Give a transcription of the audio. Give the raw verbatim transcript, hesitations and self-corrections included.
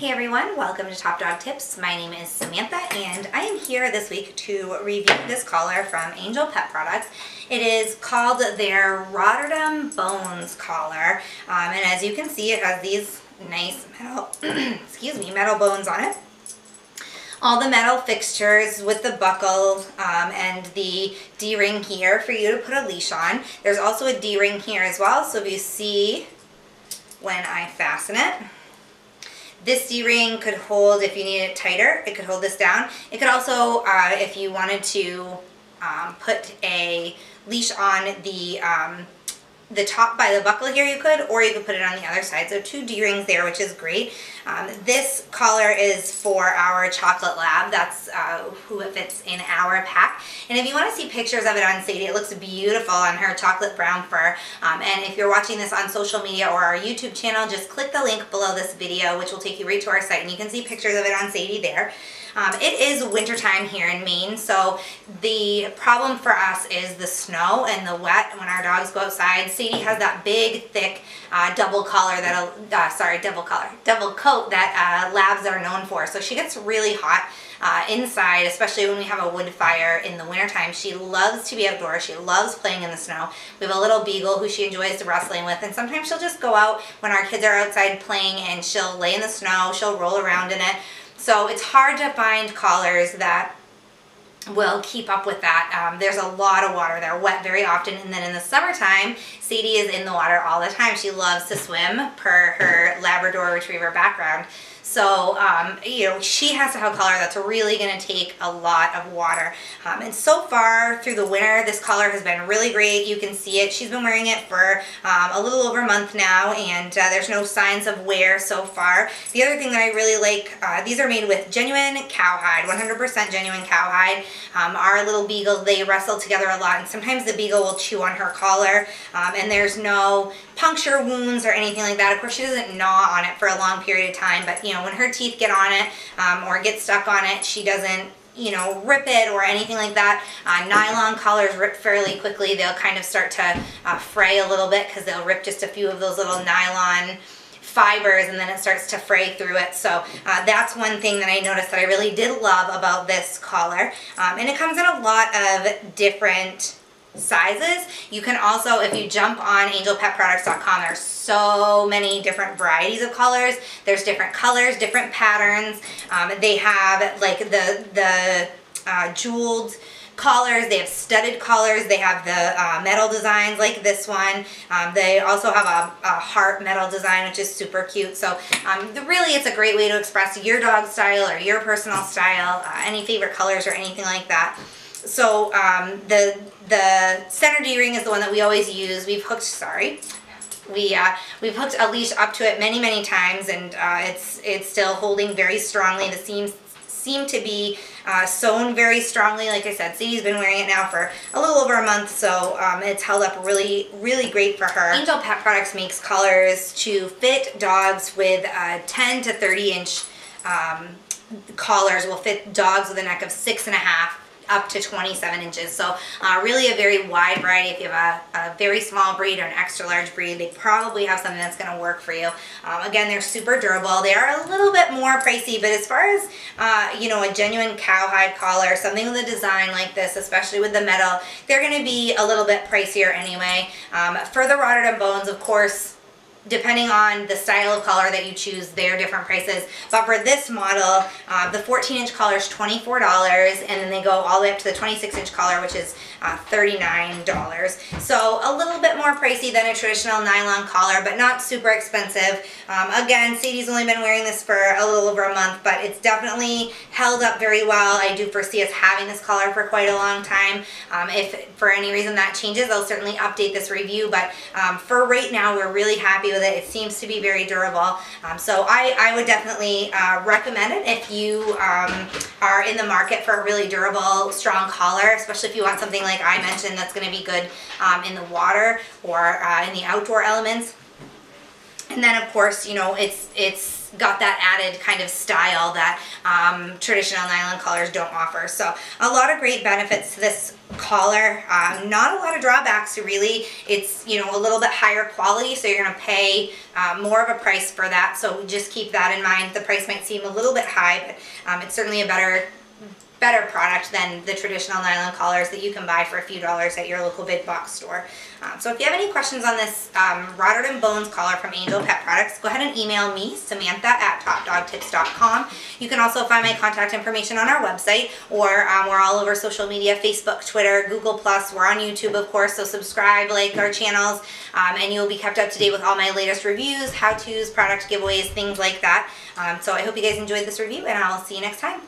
Hey everyone, welcome to Top Dog Tips. My name is Samantha and I am here this week to review this collar from Angel Pet Products. It is called their Rotterdam Bones Collar, um, and as you can see it has these nice metal, excuse me, metal bones on it. All the metal fixtures with the buckle um, and the D-ring here for you to put a leash on. There's also a D-ring here as well, so if you see when I fasten it, this D-ring could hold, if you need it tighter, it could hold this down. It could also, uh, if you wanted to um, put a leash on the um, the top by the buckle here, you could, or you could put it on the other side. So two D-rings there, which is great. Um, this collar is for our chocolate lab. That's uh, who it fits in our pack. And if you want to see pictures of it on Sadie, it looks beautiful on her chocolate brown fur. Um, and if you're watching this on social media or our YouTube channel, just click the link below this video, which will take you right to our site, and you can see pictures of it on Sadie there. Um, it is wintertime here in Maine, so the problem for us is the snow and the wet when our dogs go outside. Sadie has that big, thick uh, double collar that, uh, sorry, double collar, double coat that uh, labs are known for. So she gets really hot uh, inside, especially when we have a wood fire in the wintertime. She loves to be outdoors. She loves playing in the snow. We have a little beagle who she enjoys wrestling with, and sometimes she'll just go out when our kids are outside playing and she'll lay in the snow. She'll roll around in it. So it's hard to find collars that will keep up with that. Um, there's a lot of water. They're wet very often. And then in the summertime, Sadie is in the water all the time. She loves to swim per her Labrador Retriever background. So, um, you know, she has to have a collar that's really going to take a lot of water. Um, and so far through the winter, this collar has been really great. You can see it. She's been wearing it for um, a little over a month now, and uh, there's no signs of wear so far. The other thing that I really like, uh, these are made with genuine cowhide, one hundred percent genuine cowhide. Um, our little beagle, they wrestle together a lot, and sometimes the beagle will chew on her collar, um, and there's no puncture wounds or anything like that. Of course, she doesn't gnaw on it for a long period of time, but, you know, when her teeth get on it um, or get stuck on it, she doesn't, you know, rip it or anything like that. Uh, nylon collars rip fairly quickly. They'll kind of start to uh, fray a little bit because they'll rip just a few of those little nylon fibers, and then it starts to fray through it. So uh, that's one thing that I noticed that I really did love about this collar. Um, and it comes in a lot of different sizes. You can also, if you jump on angel pet products dot com, there's so many different varieties of collars. There's different colors, different patterns. Um, they have like the the uh, jeweled collars, they have studded collars, they have the uh, metal designs like this one. Um, they also have a, a heart metal design, which is super cute. So um, the, really it's a great way to express your dog style or your personal style, uh, any favorite colors or anything like that. So um, the the center D-ring is the one that we always use. We've hooked, sorry, we uh, we've hooked a leash up to it many many times, and uh, it's it's still holding very strongly. The seams seem to be uh, sewn very strongly. Like I said, Sadie's been wearing it now for a little over a month, so um, it's held up really, really great for her. Angel Pet Products makes collars to fit dogs with uh, ten to thirty inch um, collars. Will fit dogs with a neck of six and a half up to twenty-seven inches. So uh, really a very wide variety. If you have a, a very small breed or an extra large breed, they probably have something that's going to work for you. Um, again, they're super durable. They are a little bit more pricey, but as far as uh, you know, a genuine cowhide collar, something with a design like this, especially with the metal, they're going to be a little bit pricier anyway. Um, for the Rotterdam Bones, of course, depending on the style of collar that you choose, they're different prices. But for this model, uh, the fourteen inch collar is twenty-four dollars, and then they go all the way up to the twenty-six inch collar, which is uh, thirty-nine dollars. So a little bit more pricey than a traditional nylon collar, but not super expensive. Um, again, Sadie's only been wearing this for a little over a month, but it's definitely held up very well. I do foresee us having this collar for quite a long time. Um, if for any reason that changes, I'll certainly update this review, but um, for right now, we're really happy with it. It seems to be very durable. Um, so I, I would definitely uh, recommend it if you um, are in the market for a really durable, strong collar, especially if you want something like I mentioned that's going to be good um, in the water or uh, in the outdoor elements. And then, of course, you know, it's it's got that added kind of style that um, traditional nylon collars don't offer. So a lot of great benefits to this collar. Um, not a lot of drawbacks really. It's, you know, a little bit higher quality, so you're going to pay uh, more of a price for that. So just keep that in mind. The price might seem a little bit high, but um, it's certainly a better better product than the traditional nylon collars that you can buy for a few dollars at your local big box store. Um, so if you have any questions on this um, Rotterdam Bones Collar from Angel Pet Products, go ahead and email me, Samantha, at top dog tips dot com. You can also find my contact information on our website, or um, we're all over social media, Facebook, Twitter, Google plus. We're on YouTube, of course, so subscribe, like our channels, um, and you'll be kept up to date with all my latest reviews, how-tos, product giveaways, things like that. Um, so I hope you guys enjoyed this review, and I'll see you next time.